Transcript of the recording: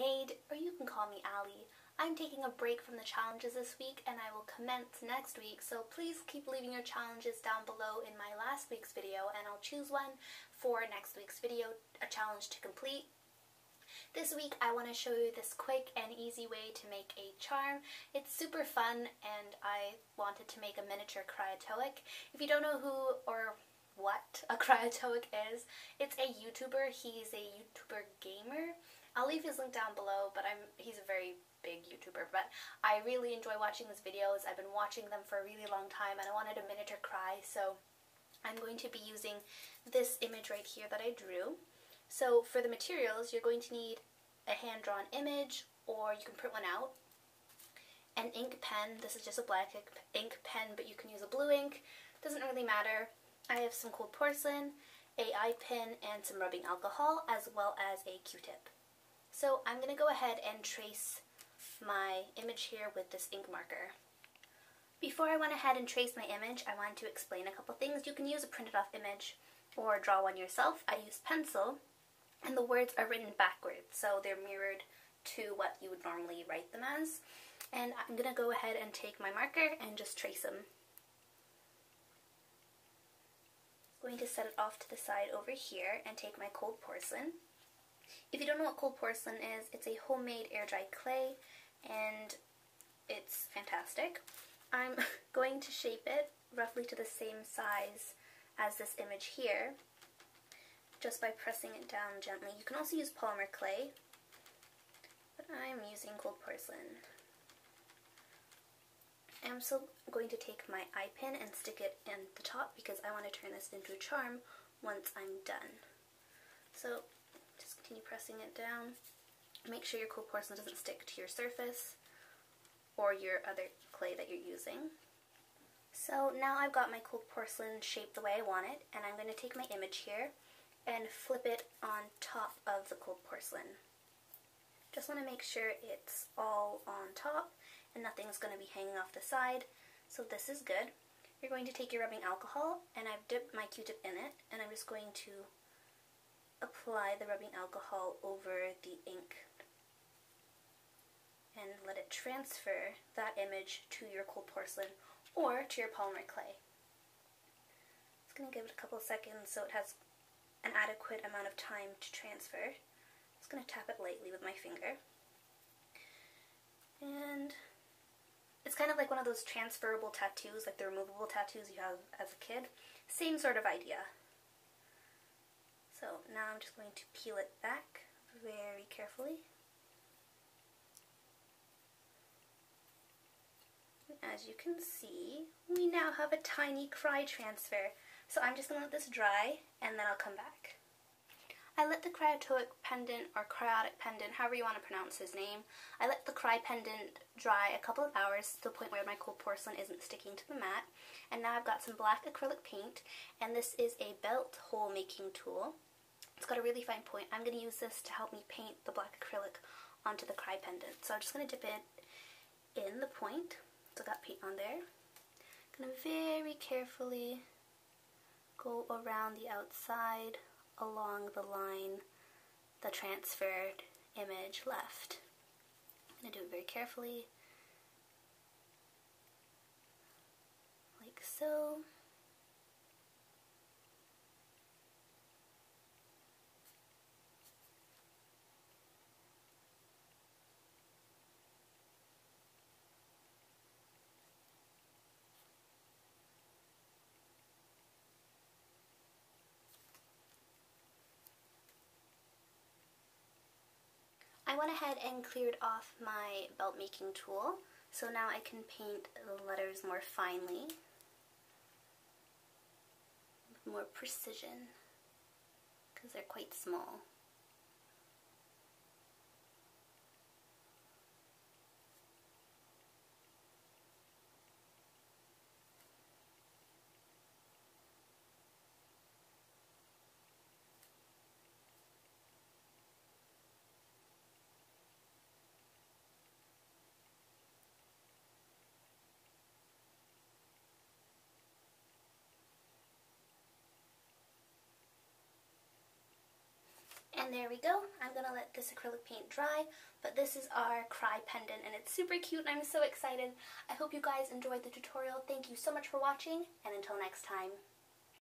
Lemonade, or you can call me Allie. I'm taking a break from the challenges this week and I will commence next week, so please keep leaving your challenges down below in my last week's video and I'll choose one for next week's video, a challenge to complete. This week I want to show you this quick and easy way to make a charm. It's super fun and I wanted to make a miniature Cryaotic. If you don't know who or what a Cryaotic is, it's a YouTuber. He's a YouTuber gamer. I'll leave his link down below, but he's a very big YouTuber, but I really enjoy watching his videos. I've been watching them for a really long time and I wanted a miniature Cry, so I'm going to be using this image right here that I drew. So for the materials, you're going to need a hand-drawn image, or you can print one out, an ink pen. This is just a black ink pen, but you can use a blue ink. Doesn't really matter. I have some Cold Porcelain, a eye pin, and some rubbing alcohol, as well as a Q-tip. So I'm going to go ahead and trace my image here with this ink marker. Before I went ahead and traced my image, I wanted to explain a couple things. You can use a printed off image or draw one yourself. I used pencil, and the words are written backwards, so they're mirrored to what you would normally write them as. And I'm going to go ahead and take my marker and just trace them. I'm going to set it off to the side over here and take my Cold Porcelain. If you don't know what Cold Porcelain is, it's a homemade air-dry clay, and it's fantastic. I'm going to shape it roughly to the same size as this image here, just by pressing it down gently. You can also use polymer clay, but I'm using Cold Porcelain. I'm also going to take my eye pin and stick it in the top because I want to turn this into a charm once I'm done. So just continue pressing it down. Make sure your Cold Porcelain doesn't stick to your surface or your other clay that you're using. So now I've got my Cold Porcelain shaped the way I want it, and I'm going to take my image here and flip it on top of the Cold Porcelain. Just want to make sure it's all on top and nothing's going to be hanging off the side, so this is good. You're going to take your rubbing alcohol, and I've dipped my Q-tip in it, and I'm just going to apply the rubbing alcohol over the ink and let it transfer that image to your Cold Porcelain or to your polymer clay. It's going to give it a couple of seconds so it has an adequate amount of time to transfer. I'm just going to tap it lightly with my finger. And it's kind of like one of those transferable tattoos, like the removable tattoos you have as a kid. Same sort of idea. So now I'm just going to peel it back very carefully. As you can see, we now have a tiny Cry transfer. So I'm just going to let this dry, and then I'll come back. I let the Cryaotic pendant, or Cryaotic pendant, however you want to pronounce his name, I let the Cry pendant dry a couple of hours to the point where my Cold Porcelain isn't sticking to the mat. And now I've got some black acrylic paint, and this is a belt hole making tool. It's got a really fine point. I'm going to use this to help me paint the black acrylic onto the Cry pendant. So I'm just going to dip it in the point. So I got paint on there. I'm going to very carefully go around the outside along the line the transferred image left. I'm going to do it very carefully, like so. I went ahead and cleared off my belt making tool, so now I can paint the letters more finely, with more precision, because they're quite small. And there we go. I'm going to let this acrylic paint dry, but this is our Cry pendant and it's super cute and I'm so excited. I hope you guys enjoyed the tutorial. Thank you so much for watching and until next time.